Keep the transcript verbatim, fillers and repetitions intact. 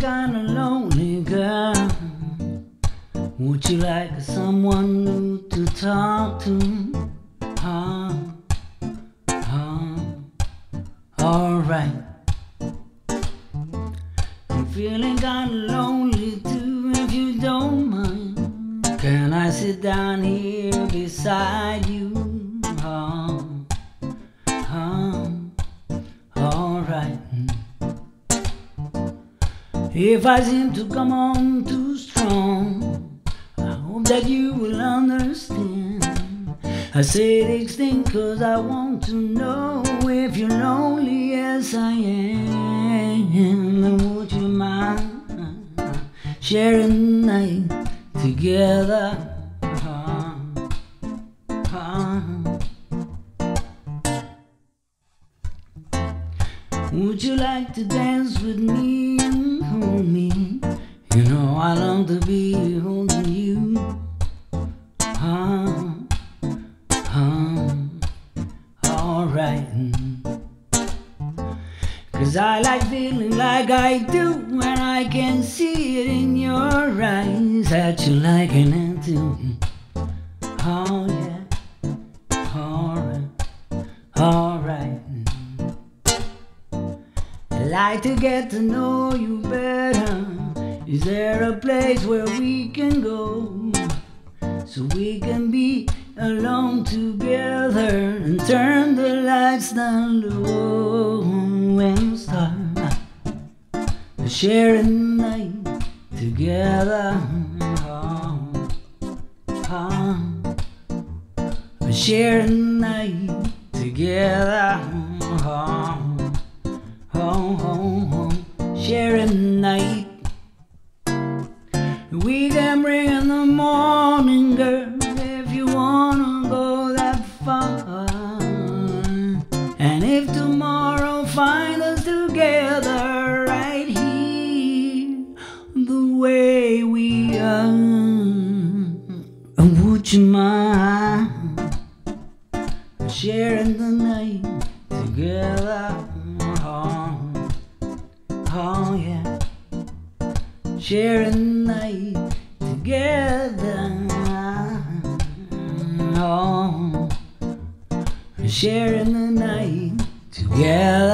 kind of lonely girl. Would you like someone new to talk to? Huh? Huh? Alright. I'm feeling kind of lonely too, if you don't mind. Can I sit down here beside you? Huh? Huh? Alright. If I seem to come on too strong, I hope that you will understand. I say these things cause I want to know if you're lonely. Yes, I am. And would you mind sharing a night together? Uh-huh. Uh-huh. Would you like to dance with me and hold me? You know I long to be holding you. Huh? Huh? Alright. Cause I like feeling like I do when I can see it in your eyes that you liking it too. Oh yeah. Alright. Alright. Like to get to know you better. Is there a place where we can go so we can be alone together and turn the lights down low and start sharing night together? Oh, oh. Sharing night together. Oh. Oh, oh, oh, sharing night. We can bring in the morning, girl, if you wanna go that far. And if tomorrow finds us together right here, the way we are, would you mind sharing the night together? Oh yeah, sharing night together. Oh, sharing the night together.